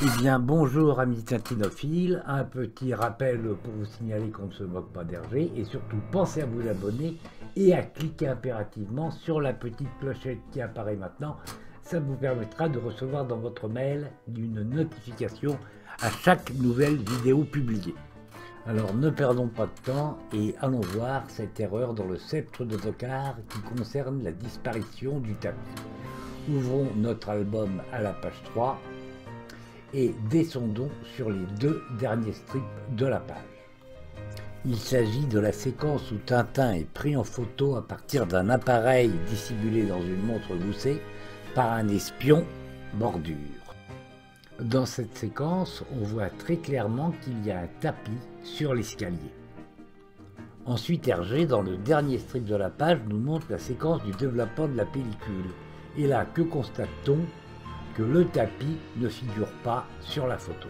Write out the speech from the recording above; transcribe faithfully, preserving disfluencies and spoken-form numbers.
Eh bien, bonjour amis tintinophiles, un petit rappel pour vous signaler qu'on ne se moque pas d'Hergé, et surtout pensez à vous abonner et à cliquer impérativement sur la petite clochette qui apparaît maintenant. Ça vous permettra de recevoir dans votre mail une notification à chaque nouvelle vidéo publiée. Alors ne perdons pas de temps et allons voir cette erreur dans le Sceptre d'Ottokar qui concerne la disparition du tapis. Ouvrons notre album à la page trois et descendons sur les deux derniers strips de la page. Il s'agit de la séquence où Tintin est pris en photo à partir d'un appareil dissimulé dans une montre goussée par un espion bordure. Dans cette séquence, on voit très clairement qu'il y a un tapis sur l'escalier. Ensuite, Hergé, dans le dernier strip de la page, nous montre la séquence du développement de la pellicule. Et là, que constate-t-on ? Que le tapis ne figure pas sur la photo.